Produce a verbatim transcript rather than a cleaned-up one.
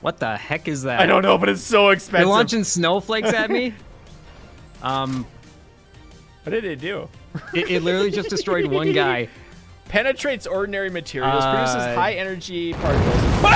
What the heck is that? I don't know, but it's so expensive. You're launching snowflakes at me? um, What did it do? It, it literally just destroyed one guy. Penetrates ordinary materials, uh, produces high energy particles.